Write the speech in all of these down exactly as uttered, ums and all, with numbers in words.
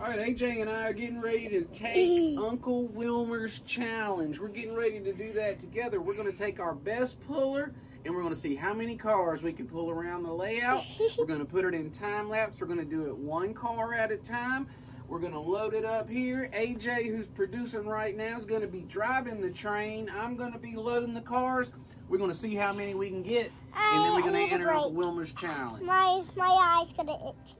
All right, A J and I are getting ready to take Uncle Wilmer's challenge. We're getting ready to do that together. We're going to take our best puller, and we're going to see how many cars we can pull around the layout. We're going to put it in time lapse. We're going to do it one car at a time. We're going to load it up here. A J, who's producing right now, is going to be driving the train. I'm going to be loading the cars. We're going to see how many we can get, and then we're going to enter Uncle Wilmer's challenge. My, my eye's going to itch.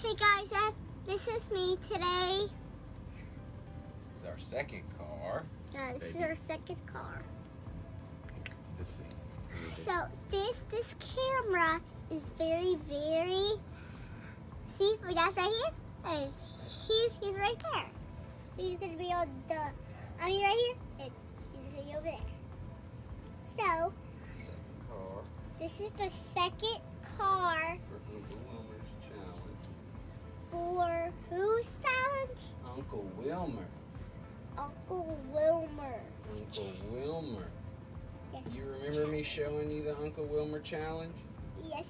Hey guys, that, this is me today. This is our second car. Yeah, this Baby. is our second car. Let's see. Let's see. So this this camera is very very. See, my dad's right here, and he's he's right there. He's gonna be on the. I mean, right here, and he's gonna be over there. So. Second car. This is the second car. For whose challenge? Uncle Wilmer. Uncle Wilmer. Uncle Wilmer. Yes. You remember challenge. me showing you the Uncle Wilmer challenge? Yes.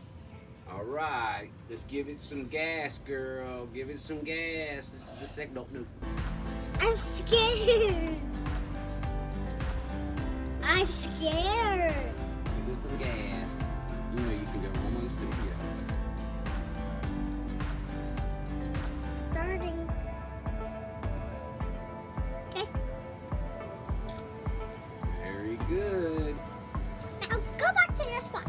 All right. Let's give it some gas, girl. Give it some gas. This is the second. Don't do. I'm scared. I'm scared. Give it some gas. You know you can go almost to the other. Good. Now go back to your spot.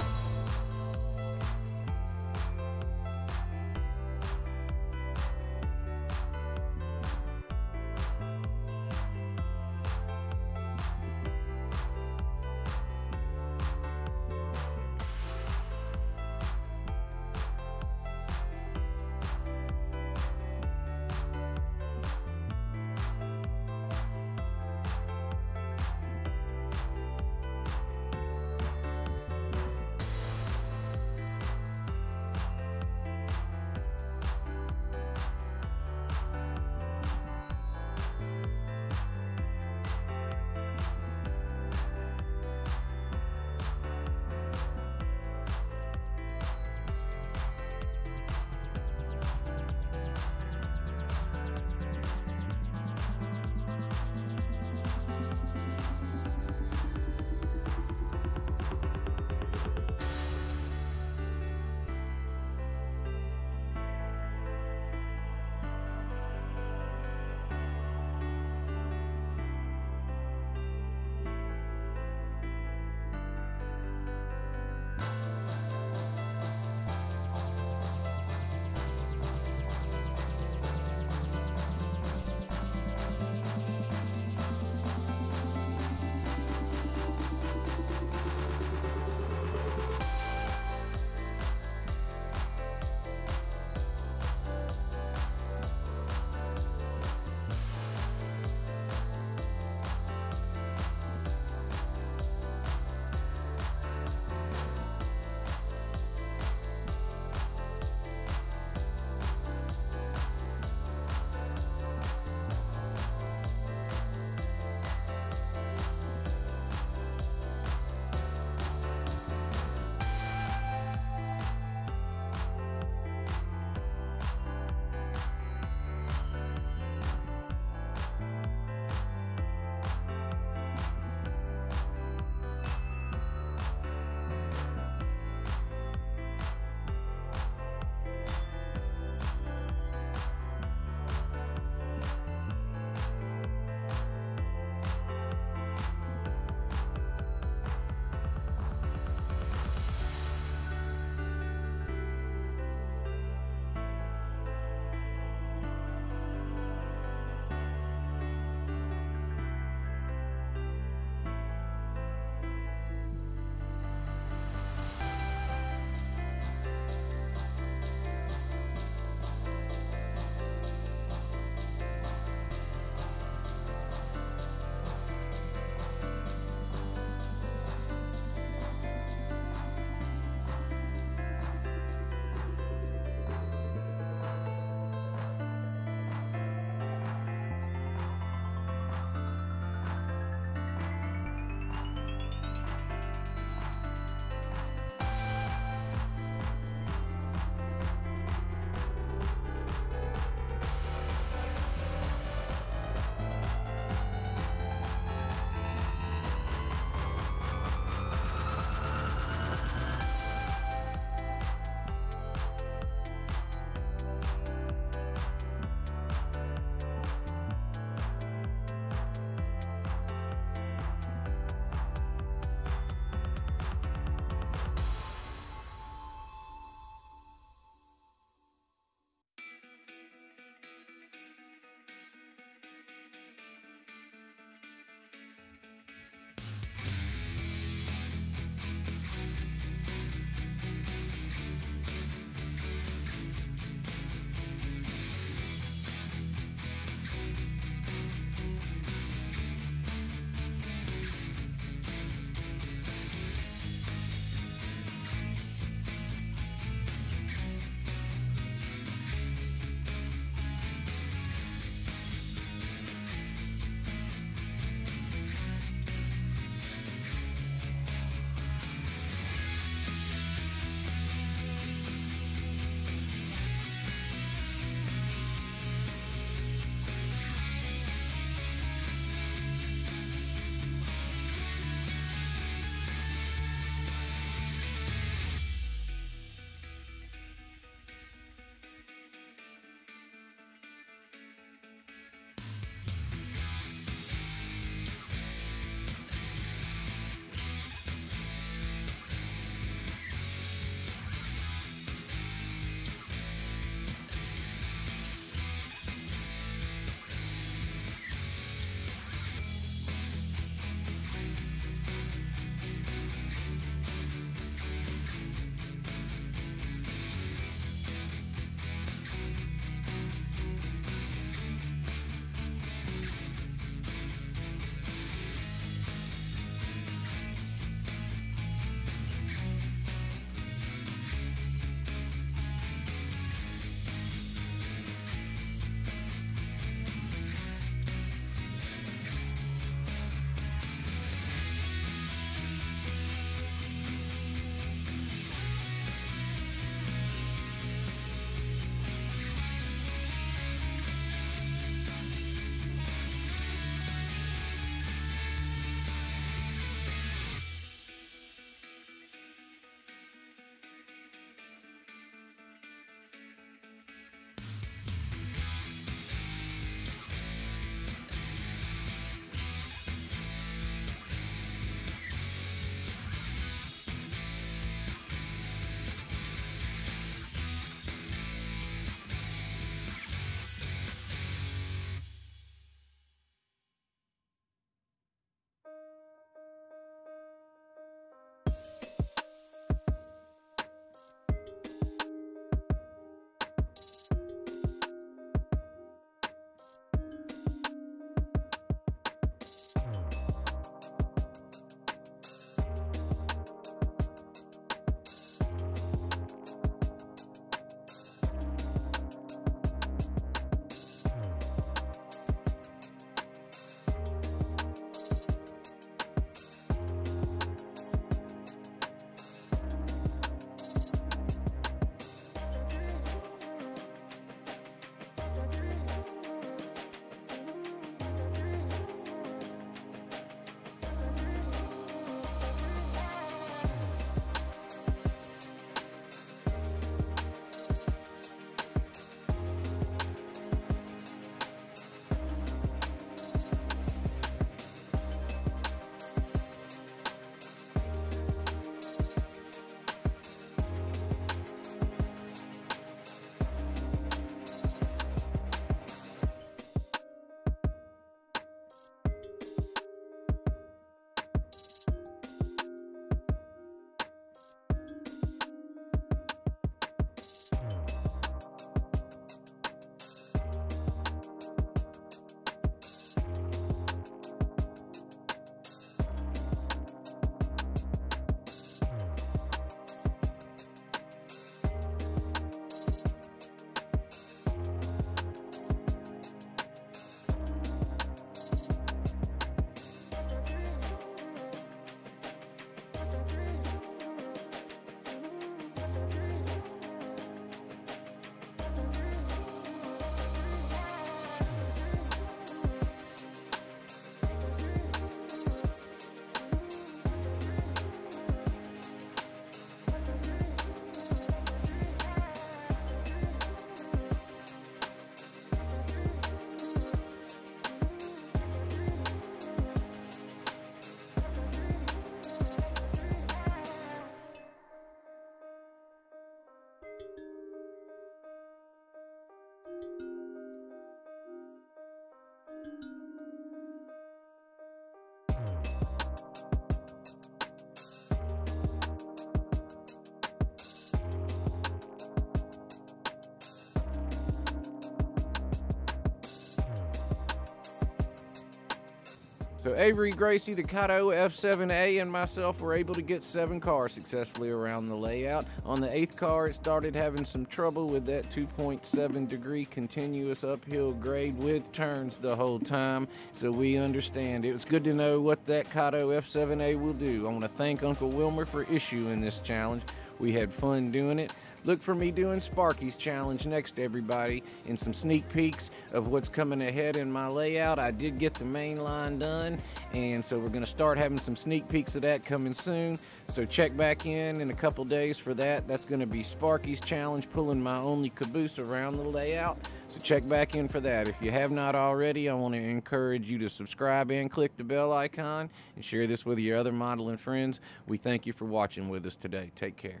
So Avery, Gracie, the Kato F seven A, and myself were able to get seven cars successfully around the layout. On the eighth car, it started having some trouble with that two point seven degree continuous uphill grade with turns the whole time, so we understand. It was good to know what that Kato F seven A will do. I want to thank Uncle Wilmer for issuing this challenge. We had fun doing it. Look for me doing Sparky's Challenge next, everybody, and some sneak peeks of what's coming ahead in my layout. I did get the main line done, and so we're going to start having some sneak peeks of that coming soon. So check back in in a couple days for that. That's going to be Sparky's Challenge, pulling my only caboose around the layout. So check back in for that. If you have not already, I want to encourage you to subscribe and click the bell icon and share this with your other modeling friends. We thank you for watching with us today. Take care.